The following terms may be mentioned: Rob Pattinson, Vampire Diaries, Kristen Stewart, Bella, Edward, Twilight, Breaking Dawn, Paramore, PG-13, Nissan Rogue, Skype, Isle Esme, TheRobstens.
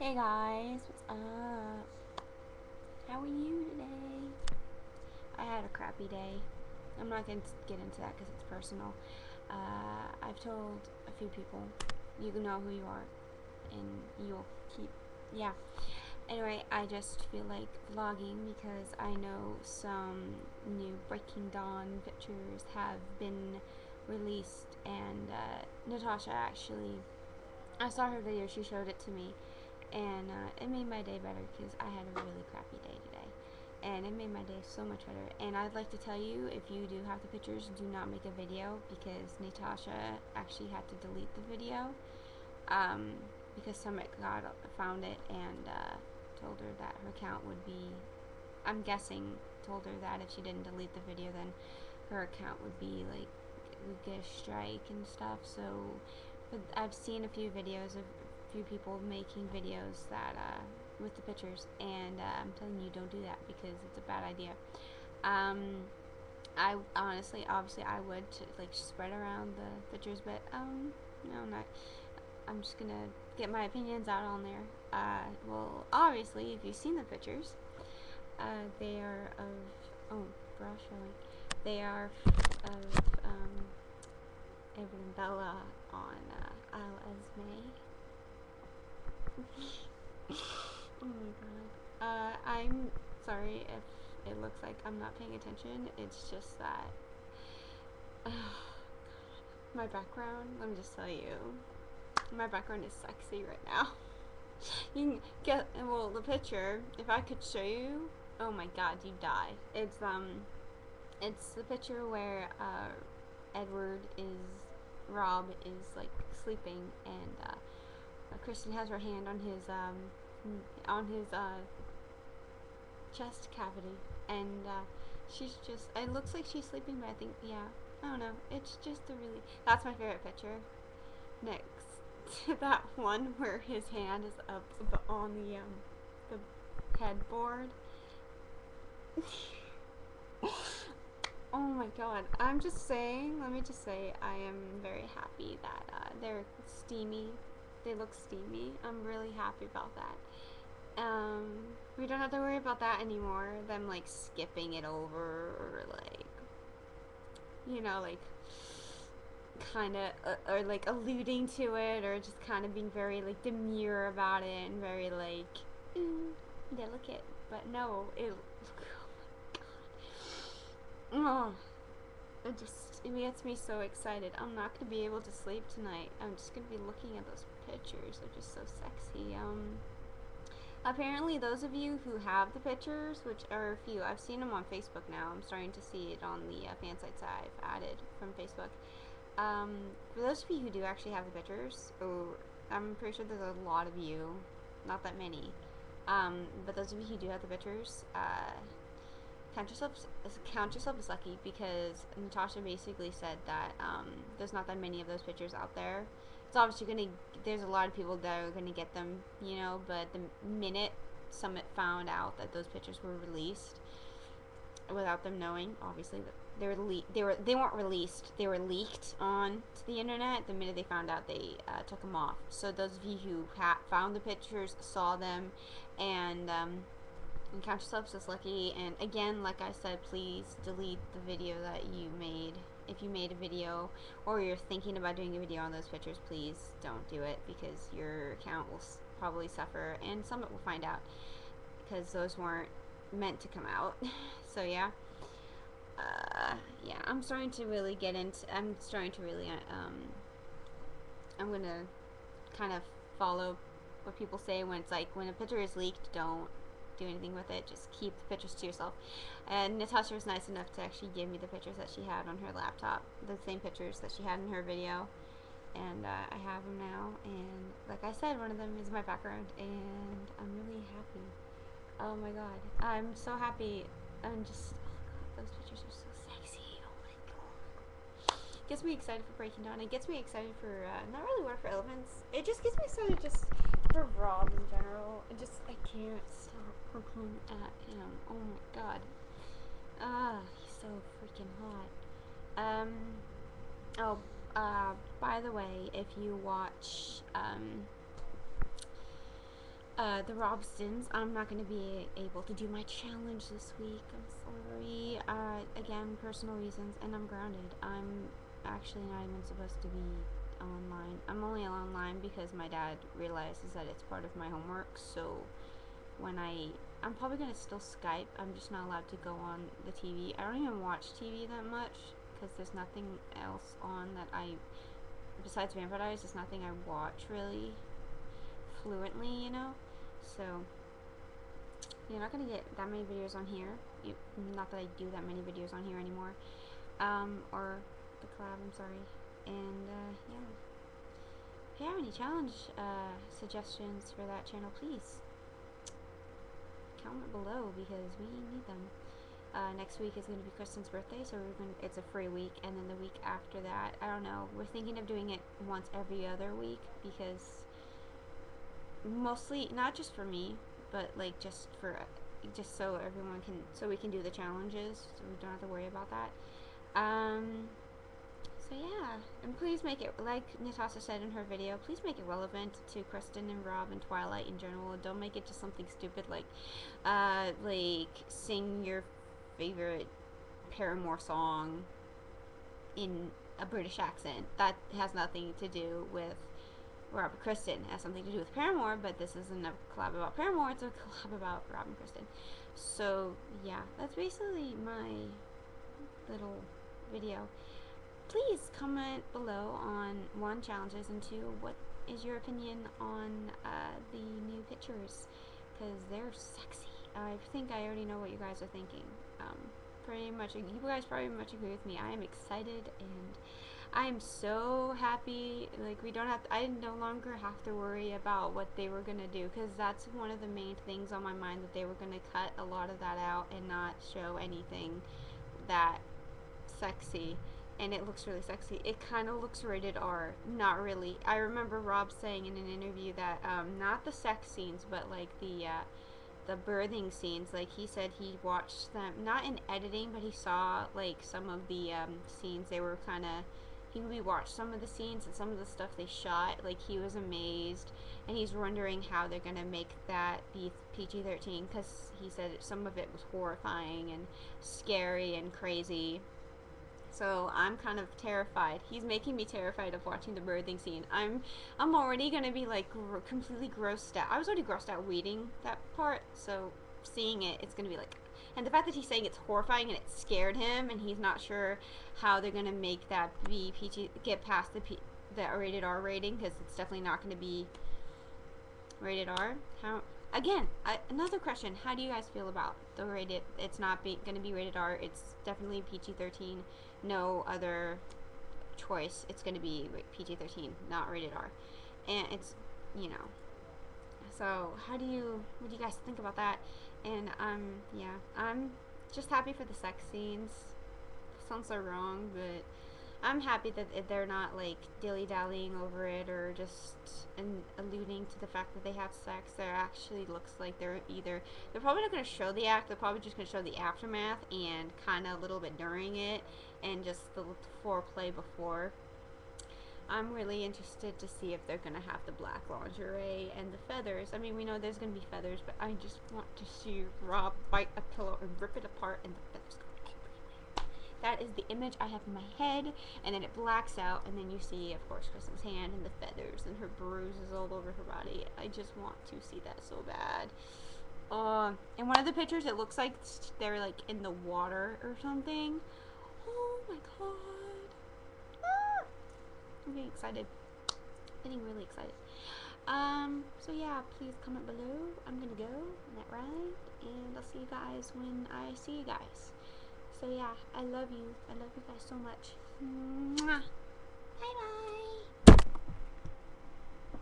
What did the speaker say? Hey guys, what's up? How are you today? I had a crappy day. I'm not going to get into that because it's personal. I've told a few people. You know who you are, and you'll keep, yeah. Anyway, I just feel like vlogging because I know some new Breaking Dawn pictures have been released, and Natasha actually, I saw her video, she showed it to me, and it made my day better because I had a really crappy day today, and it made my day so much better. And I'd like to tell you, if you do have the pictures, do not make a video, because Natasha actually had to delete the video because Summit found it and told her that her account would be, I'm guessing, told her that if she didn't delete the video, then her account would be like, would get a strike and stuff. So, but I've seen a few videos of a few people making videos that with the pictures, and I'm telling you, don't do that because it's a bad idea. I honestly, obviously, I would like spread around the pictures, but no, I'm not. I'm just gonna get my opinions out on there. Well, obviously, if you've seen the pictures, they are of, oh, bra showing. They are of Edward and Bella on Isle Esme. Oh my god. I'm sorry if it looks like I'm not paying attention. It's just that my background. Let me just tell you. My background is sexy right now. You can get, well, the picture, if I could show you, oh my god, you'd die. It's the picture where Edward is, Rob is like sleeping, and Kristen has her hand on his chest cavity, and she's just, it looks like she's sleeping, but I think, yeah, I don't know, it's just a really, that's my favorite picture. Next to that one where his hand is up on the headboard. Oh my god, I'm just saying, let me just say, I am very happy that they're steamy, they look steamy. I'm really happy about that. We don't have to worry about that anymore, them like skipping it over, or like, you know, like kind of or like alluding to it, or just kind of being very like demure about it and very like delicate. But no, it, oh my god, oh, it just, it gets me so excited. I'm not gonna be able to sleep tonight. I'm just gonna be looking at those pictures. They're just so sexy. Apparently those of you who have the pictures, which are a few, I've seen them on Facebook now. I'm starting to see it on the fan sites I've added from Facebook. For those of you who do actually have the pictures, or I'm pretty sure there's a lot of you, not that many, but those of you who do have the pictures, count yourself as lucky, because Natasha basically said that there's not that many of those pictures out there. It's obviously gonna, there's a lot of people that are gonna get them, you know, but the minute Summit found out that those pictures were released, without them knowing, obviously, they weren't released. They were leaked on to the internet. The minute they found out, they took them off. So those of you who found the pictures, saw them, and count yourselves as lucky. And again, like I said, please delete the video that you made. If you made a video, or you're thinking about doing a video on those pictures, please don't do it, because your account will probably suffer, and Summit will find out, because those weren't meant to come out. So yeah, yeah, I'm starting to really get into, I'm starting to really I'm gonna kind of follow what people say when it's like, when a picture is leaked, don't do anything with it, just keep the pictures to yourself. And Natasha was nice enough to actually give me the pictures that she had on her laptop, the same pictures that she had in her video, and I have them now, and like I said, one of them is my background, and I'm really happy. Oh my god, I'm so happy. I'm just, oh god, those pictures are so sexy. Oh my god. Gets me excited for Breaking Dawn. It gets me excited for, not really Water for Elephants. It just gets me excited just for Rob in general. It just, I can't stop looking at him. Oh my god. He's so freaking hot. By the way, if you watch, The Robstens. I'm not going to be able to do my challenge this week. I'm sorry. Again, personal reasons, and I'm grounded. I'm actually not even supposed to be online. I'm only online because my dad realizes that it's part of my homework, so when I'm probably going to still Skype. I'm just not allowed to go on the TV. I don't even watch TV that much because there's nothing else on that besides Vampire Diaries, there's nothing I watch really fluently, you know? So, you're not going to get that many videos on here. Not that I do that many videos on here anymore. Or the collab, I'm sorry. And, yeah. If you have any challenge suggestions for that channel, please comment below because we need them. Next week is going to be Kristen's birthday, so it's a free week, and then the week after that, I don't know, we're thinking of doing it once every other week, because mostly, not just for me, but like just so everyone can, so we can do the challenges, so we don't have to worry about that. So yeah, and please make it, like Natasha said in her video, please make it relevant to Kristen and Rob and Twilight in general. Don't make it just something stupid like sing your favorite Paramore song in a British accent. That has nothing to do with Rob and Kristen. It has something to do with Paramore, but this isn't a collab about Paramore, it's a collab about Rob and Kristen. So yeah, that's basically my little video. Please comment below on, 1, challenges, and 2, what is your opinion on the new pictures, because they're sexy. I think I already know what you guys are thinking. Pretty much, you guys probably much agree with me. I am excited, and I am so happy. Like, we don't have to, I no longer have to worry about what they were gonna do, because that's one of the main things on my mind, that they were gonna cut a lot of that out and not show anything that sexy. And it looks really sexy. It kind of looks rated R. Not really. I remember Rob saying in an interview that, not the sex scenes, but like the birthing scenes. Like, he said he watched them, not in editing, but he saw like some of the scenes. They were kind of, he rewatched some of the scenes and some of the stuff they shot. Like, he was amazed, and he's wondering how they're gonna make that be PG-13, because he said some of it was horrifying and scary and crazy. So I'm kind of terrified. He's making me terrified of watching the birthing scene. I'm already gonna be like completely grossed out. I was already grossed out reading that part, so seeing it, it's gonna be like, and the fact that he's saying it's horrifying and it scared him, and he's not sure how they're gonna make that be PG, get past the rated R rating, because it's definitely not gonna be rated R. How? Again, another question. How do you guys feel about the rated? It's not going to be rated R. It's definitely PG-13. No other choice. It's going to be PG-13, not rated R. And it's, you know. So, what do you guys think about that? And, yeah. I'm just happy for the sex scenes. Sounds so wrong, but I'm happy that they're not like dilly-dallying over it, or just alluding to the fact that they have sex. There actually looks like they're probably not going to show the act, they're probably just going to show the aftermath and kind of a little bit during it, and just the foreplay before. I'm really interested to see if they're going to have the black lingerie and the feathers. I mean, we know there's going to be feathers, but I just want to see Rob bite a pillow and rip it apart and the feathers go. That is the image I have in my head, and then it blacks out, and then you see, of course, Kristen's hand and the feathers and her bruises all over her body. I just want to see that so bad. In one of the pictures, it looks like they're, like, in the water or something. Oh, my God. Ah! I'm getting excited. I'm getting really excited. So, yeah, please comment below. I'm gonna go on that ride, and I'll see you guys when I see you guys. So yeah, I love you. I love you guys so much. Mwah. Bye bye.